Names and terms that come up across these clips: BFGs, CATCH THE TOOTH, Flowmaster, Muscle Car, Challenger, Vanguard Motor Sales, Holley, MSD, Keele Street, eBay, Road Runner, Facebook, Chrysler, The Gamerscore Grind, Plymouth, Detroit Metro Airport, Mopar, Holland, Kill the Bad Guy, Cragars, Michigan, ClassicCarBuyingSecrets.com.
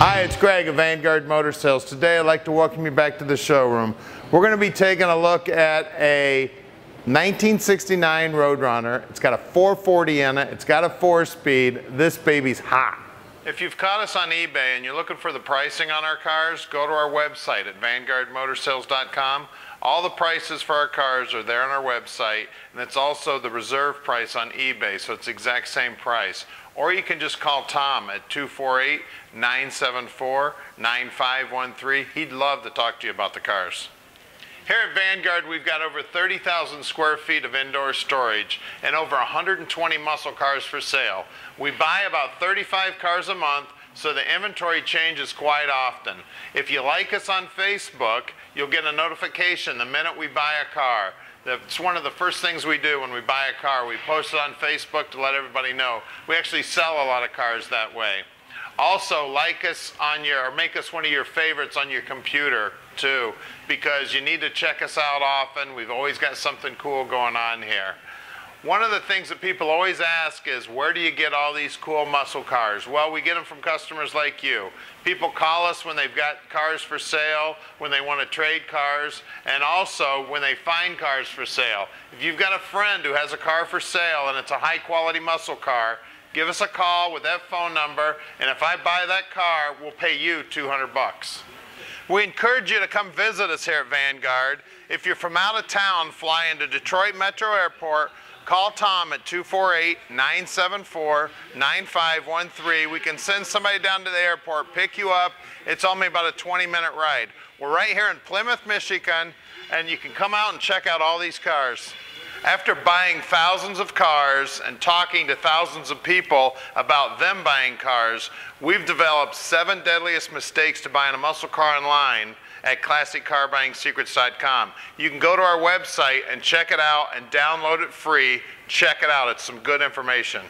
Hi, it's Greg of Vanguard Motor Sales. Today I'd like to welcome you back to the showroom. We're going to be taking a look at a 1969 Road Runner. It's got a 440 in it. It's got a 4-speed. This baby's hot. If you've caught us on eBay and you're looking for the pricing on our cars, go to our website at VanguardMotorSales.com. All the prices for our cars are there on our website, and it's also the reserve price on eBay, so it's the exact same price. Or you can just call Tom at 248-974-9513. He'd love to talk to you about the cars. Here at Vanguard, we've got over 30,000 square feet of indoor storage and over 120 muscle cars for sale. We buy about 35 cars a month, so the inventory changes quite often. If you like us on Facebook, you'll get a notification the minute we buy a car. It's one of the first things we do when we buy a car. We post it on Facebook to let everybody know. We actually sell a lot of cars that way. Also, like us on your, or make us one of your favorites on your computer too, because you need to check us out often. We've always got something cool going on here. One of the things that people always ask is, where do you get all these cool muscle cars? Well, we get them from customers like you. People call us when they've got cars for sale, when they want to trade cars, and also when they find cars for sale. If you've got a friend who has a car for sale and it's a high-quality muscle car, give us a call with that phone number, and if I buy that car, we'll pay you $200. We encourage you to come visit us here at Vanguard. If you're from out of town, fly into Detroit Metro Airport, call Tom at 248-974-9513. We can send somebody down to the airport, pick you up. It's only about a 20-minute ride. We're right here in Plymouth, Michigan, and you can come out and check out all these cars. After buying thousands of cars and talking to thousands of people about them buying cars, we've developed 7 deadliest mistakes to buying a muscle car online at ClassicCarBuyingSecrets.com. You can go to our website and check it out and download it free. Check it out. It's some good information.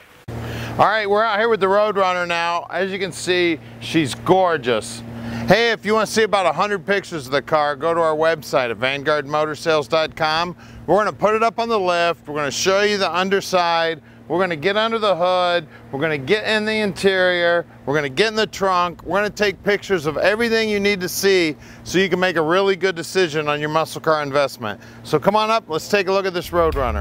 All right, we're out here with the Road Runner now. As you can see, she's gorgeous. Hey, if you want to see about 100 pictures of the car, go to our website at VanguardMotorSales.com. We're going to put it up on the lift. We're going to show you the underside. We're going to get under the hood. We're going to get in the interior. We're going to get in the trunk. We're going to take pictures of everything you need to see so you can make a really good decision on your muscle car investment. So come on up. Let's take a look at this Road Runner.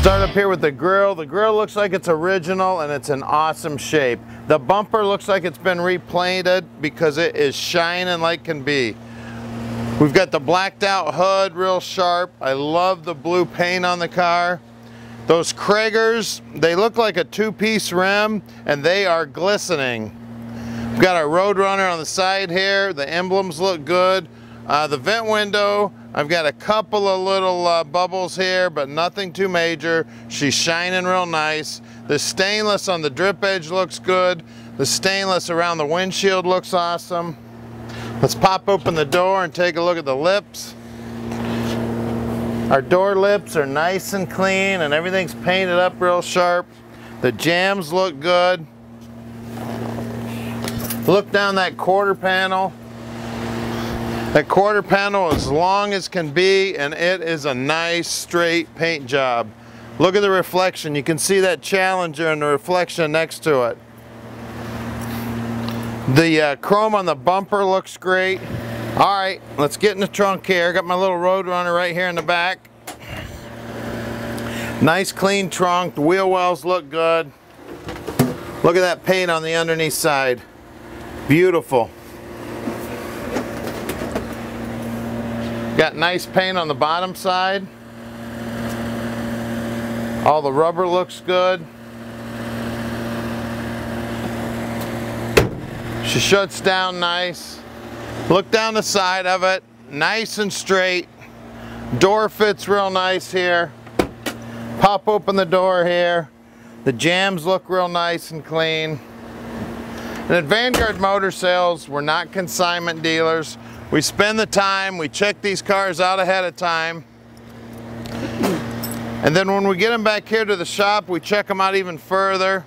Start up here with the grill. The grill looks like it's original and it's in awesome shape. The bumper looks like it's been replated because it is shining like can be. We've got the blacked out hood, real sharp. I love the blue paint on the car. Those Cragars, they look like a two-piece rim and they are glistening. We've got our Road Runner on the side here. The emblems look good. The vent window, I've got a couple of little bubbles here, but nothing too major. She's shining real nice. The stainless on the drip edge looks good. The stainless around the windshield looks awesome. Let's pop open the door and take a look at the lips. Our door lips are nice and clean and everything's painted up real sharp. The jambs look good. Look down that quarter panel. That quarter panel is long as can be, and it is a nice straight paint job. Look at the reflection. You can see that Challenger and the reflection next to it. The chrome on the bumper looks great. All right, let's get in the trunk here. Got my little Road Runner right here in the back. Nice clean trunk. The wheel wells look good. Look at that paint on the underneath side. Beautiful. Got nice paint on the bottom side. All the rubber looks good. She shuts down nice. Look down the side of it, nice and straight. Door fits real nice here. Pop open the door here. The jambs look real nice and clean. And at Vanguard Motor Sales, we're not consignment dealers. We spend the time, we check these cars out ahead of time, and then when we get them back here to the shop, we check them out even further.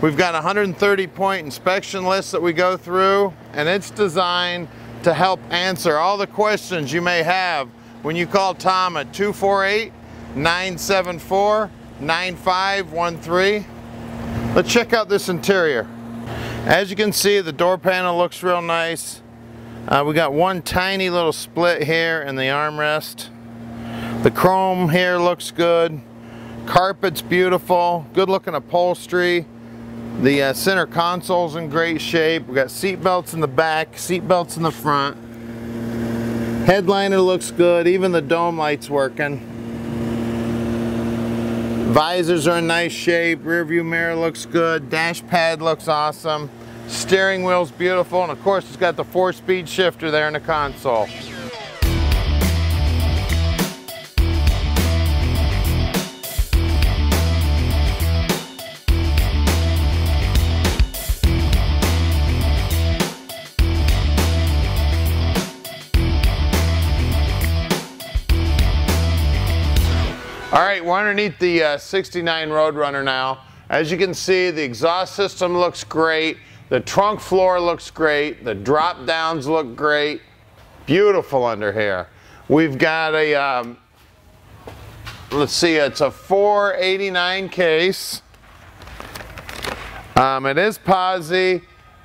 We've got a 130-point inspection list that we go through, and it's designed to help answer all the questions you may have when you call Tom at 248-974-9513. Let's check out this interior. As you can see, the door panel looks real nice. We got one tiny little split here in the armrest. The chrome here looks good. Carpet's beautiful. Good looking upholstery. The center console's in great shape. We got seat belts in the back, seat belts in the front. Headliner looks good, even the dome light's working. Visors are in nice shape, rear view mirror looks good, dash pad looks awesome. Steering wheel's beautiful, and of course it's got the 4-speed shifter there in the console. All right, we're underneath the 69 Road Runner now. As you can see, the exhaust system looks great. The trunk floor looks great. The drop downs look great. Beautiful under here. We've got a, let's see, it's a 489 case. It is posi.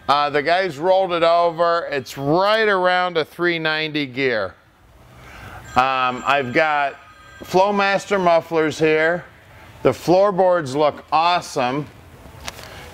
The guys rolled it over. It's right around a 390 gear. I've got Flowmaster mufflers here. The floorboards look awesome.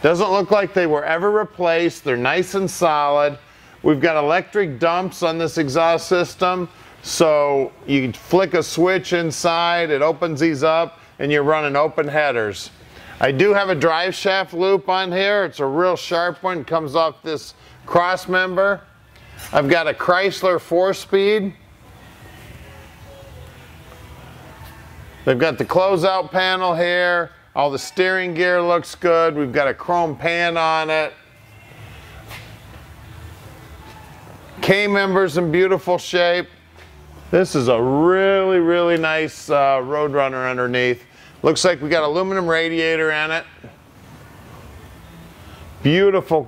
Doesn't look like they were ever replaced. They're nice and solid. We've got electric dumps on this exhaust system, so you flick a switch inside, it opens these up, and you're running open headers. I do have a drive shaft loop on here. It's a real sharp one. It comes off this cross member. I've got a Chrysler 4-speed. They've got the closeout panel here. All the steering gear looks good. We've got a chrome pan on it. K-member's in beautiful shape. This is a really, really nice Road Runner underneath. Looks like we got aluminum radiator in it. Beautiful.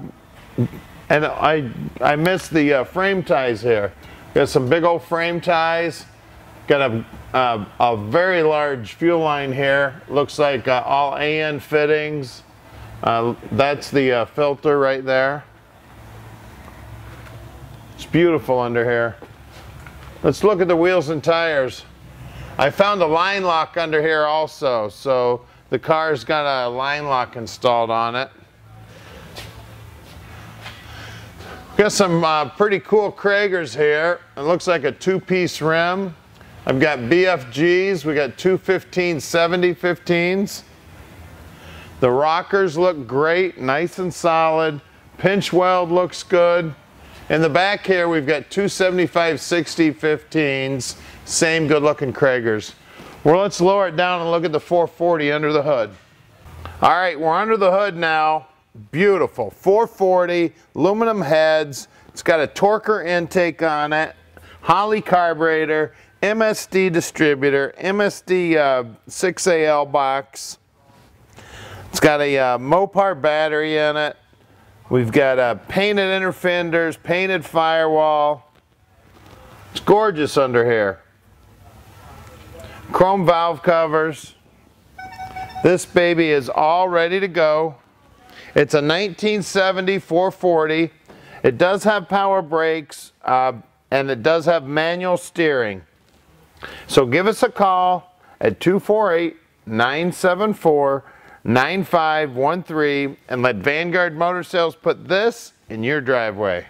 And I missed the frame ties here. Got some big old frame ties. Got a very large fuel line here. Looks like all AN fittings. That's the filter right there. It's beautiful under here. Let's look at the wheels and tires. I found a line lock under here also, so the car's got a line lock installed on it. Got some pretty cool Cragars here. It looks like a two-piece rim. I've got BFGs, we got 215 7015s. The rockers look great, nice and solid. Pinch weld looks good. In the back here, we've got 275 6015s, same good looking Cragars. Well, let's lower it down and look at the 440 under the hood. All right, we're under the hood now. Beautiful, 440, aluminum heads. It's got a torquer intake on it, Holley carburetor, MSD distributor, MSD 6AL box. It's got a Mopar battery in it. We've got painted inner fenders, painted firewall. It's gorgeous under here. Chrome valve covers. This baby is all ready to go. It's a 1970 440. It does have power brakes and it does have manual steering. So give us a call at 248-974-9513 and let Vanguard Motor Sales put this in your driveway.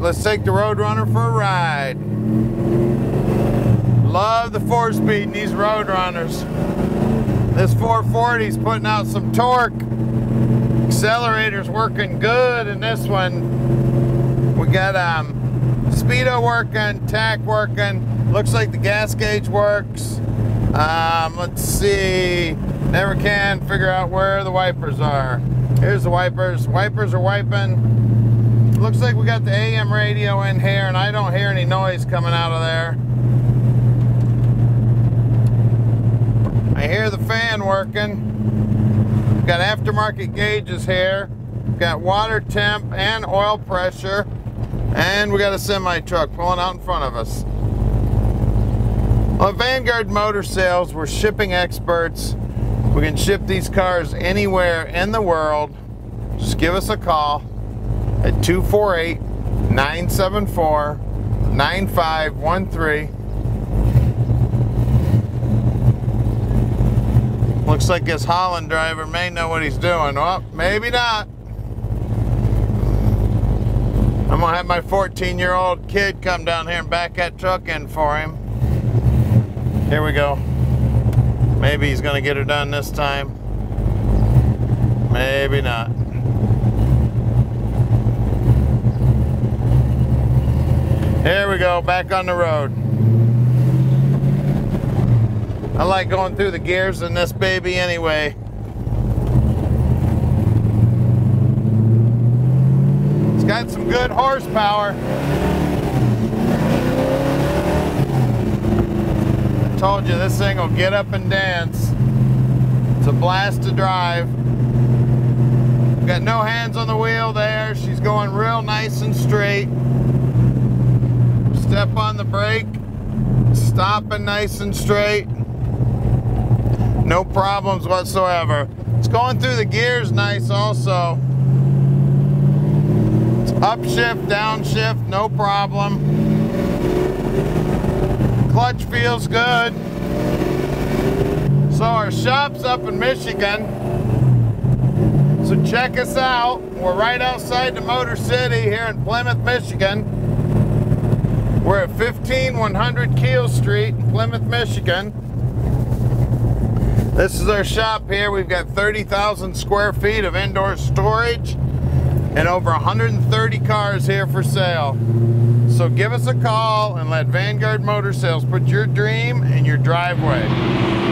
Let's take the Road Runner for a ride. Love the 4-speed in these Road Runners. This 440's putting out some torque. Accelerator's working good in this one. We got speedo working, tack working. Looks like the gas gauge works. Let's see. Never can figure out where the wipers are. Here's the wipers. Wipers are wiping. Looks like we got the AM radio in here, and I don't hear any noise coming out of there. I hear the fan working. We've got aftermarket gauges here. We've got water temp and oil pressure. And we got a semi-truck pulling out in front of us. Well, Vanguard Motor Sales, we're shipping experts. We can ship these cars anywhere in the world. Just give us a call at 248-974-9513. Looks like this Holland driver may know what he's doing. Well, maybe not. I'm gonna have my 14-year-old kid come down here and back that truck in for him. Here we go. Maybe he's gonna get her done this time. Maybe not. Here we go, back on the road. I like going through the gears in this baby anyway. It's got some good horsepower. I told you this thing will get up and dance. It's a blast to drive. Got no hands on the wheel there. She's going real nice and straight. Step on the brake, stopping nice and straight. No problems whatsoever. It's going through the gears nice also. It's upshift, downshift, no problem. Clutch feels good. So our shop's up in Michigan. So check us out. We're right outside the Motor City here in Plymouth, Michigan. We're at 15100 Keele Street in Plymouth, Michigan. This is our shop here. We've got 30,000 square feet of indoor storage and over 130 cars here for sale. So give us a call and let Vanguard Motor Sales put your dream in your driveway.